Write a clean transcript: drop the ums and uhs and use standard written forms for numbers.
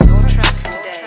your tracks today.